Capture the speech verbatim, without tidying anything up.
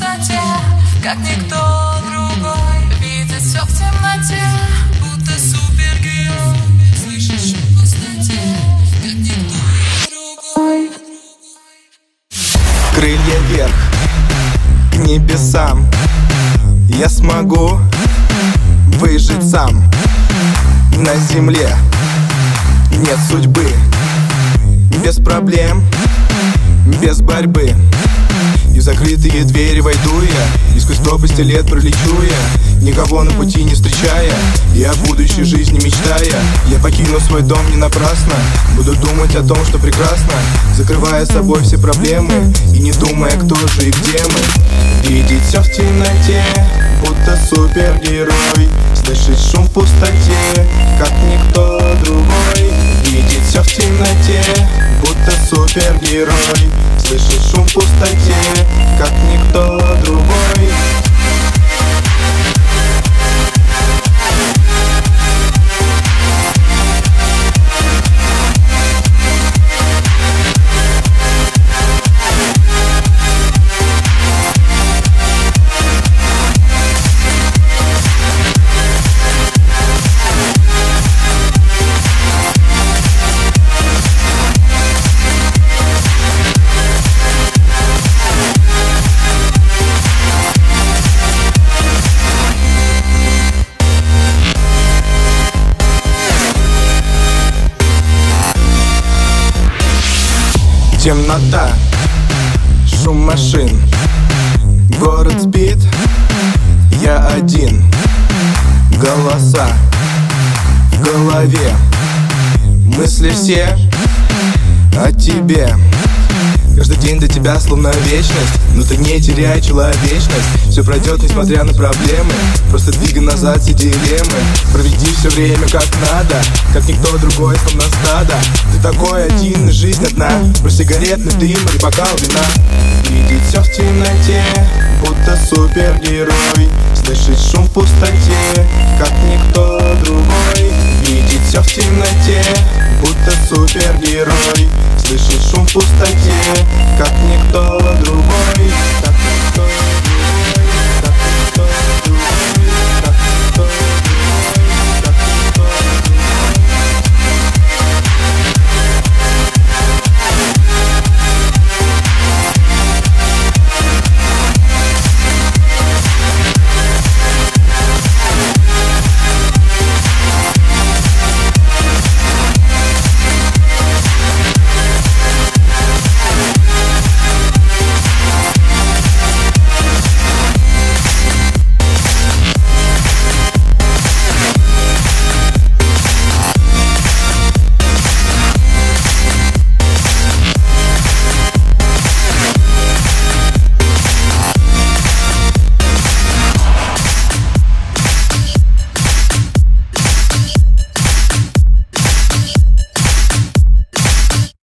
чистоте, как никто другой, видит все в темноте, будто супергерой, слышишь в пустоте, как никто другой. Крылья вверх, к небесам, я смогу выжить сам. На земле нет судьбы, без проблем, без борьбы. И в закрытые двери войду я, и сквозь пропасти лет пролечу я, никого на пути не встречая, и о будущей жизни мечтая. Я покину свой дом не напрасно, буду думать о том, что прекрасно, закрывая собой все проблемы и не думая, кто же и где мы. Видеть все в темноте, будто супергерой, слышать шум в пустоте, как никто другой. Видеть все в темноте, будто супергерой, слышать шум в пустоте, как никто другой. Темнота, шум машин, город спит, я один. Голоса в голове, мысли все о тебе. Каждый день до тебя словно вечность, но ты не теряй человечность. Все пройдет, несмотря на проблемы, просто двигай назад все дилеммы. Проведи все время как надо, как никто другой, словно стадо. Ты такой один, и жизнь одна, про сигаретный дым и бокал вина. Видеть все в темноте, будто супергерой, слышать шум в пустоте, как никто другой. Видеть все в темноте, будто супергерой, слышать шум в пустоте, как никто другой.